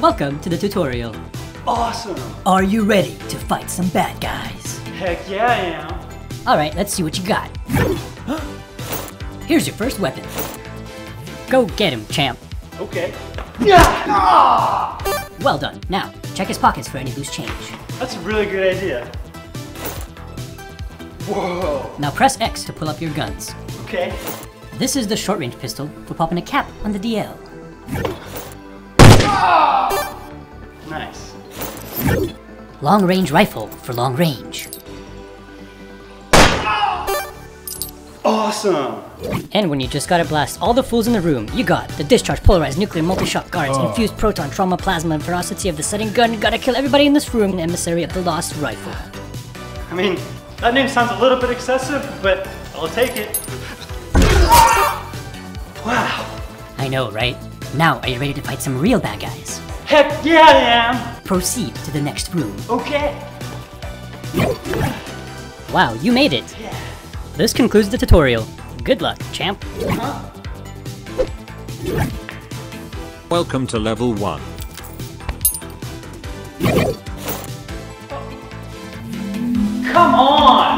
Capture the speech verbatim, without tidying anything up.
Welcome to the tutorial. Awesome! Are you ready to fight some bad guys? Heck yeah I am! Alright, let's see what you got. Here's your first weapon. Go get him, champ. Okay. Well done. Now, check his pockets for any loose change. That's a really good idea. Whoa! Now press X to pull up your guns. Okay. This is the short-range pistol for popping a cap on the D L. Nice. Long-range rifle for long range. Awesome! And when you just gotta blast all the fools in the room, you got the Discharge Polarized Nuclear Multi-Shot Guards, oh. Infused Proton Trauma Plasma, and Ferocity of the Setting Gun. Gotta kill everybody in this room, and Emissary of the Lost Rifle. I mean, that name sounds a little bit excessive, but I'll take it. Wow! I know, right? Now, are you ready to fight some real bad guys? Heck yeah I am! Proceed to the next room. Okay! Wow, you made it! Yeah. This concludes the tutorial. Good luck, champ! Uh-huh. Welcome to level one. Come on!